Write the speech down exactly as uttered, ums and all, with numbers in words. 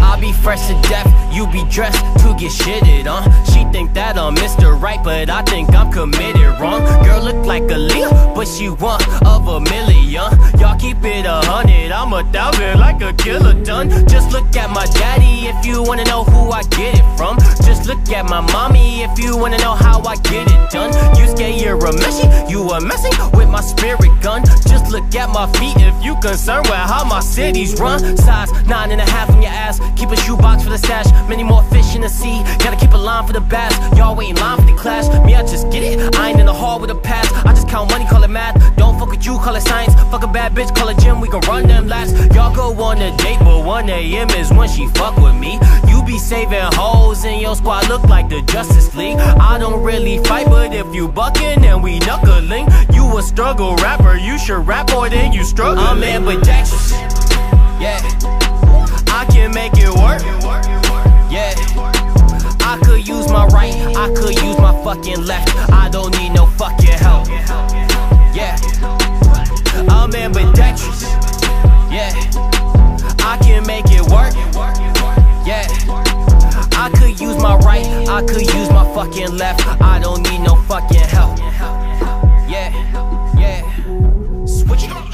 I be fresh to death, you be dressed to get shitted on. Huh? She think that I'm Mister Right, but I think I'm committed wrong. Girl look like a leaf, but she one of a million. Y'all keep it a hundred, I'm a thousand like a killer done. Just look at my daddy if you wanna know who I get it from. Just look at my mommy if you wanna know how I get it done. You scared you're a messy, you are messing with my spirit gun. Just look at my feet if you concerned with how my cities run. Size nine and a half on your ass, keep a shoebox for the stash. Many more fish in the sea, gotta keep a line for the bass. Y'all waiting line for the clash, me I just get it. I ain't in the hall with a pass, I just count money, call it math. Don't fuck with you, call it science. Fuck a bad bitch, call it gym, we can run them laps. Y'all go on a date, but one A M is when she fuck with me. You be saving hoes and your squad look like the Justice League. I don't really fight, but if you bucking and we knuckling, you a struggle rapper, you should rap more than you struggling. I'm Amber Jackson, yeah, I can make it work, yeah. I could use my right, I could use my fucking left. I don't need no fucking help, yeah. I'm ambidextrous, yeah. I can make it work, yeah. I could use my right, I could use my fucking left. I don't need no fucking help, yeah, yeah. Switch it up.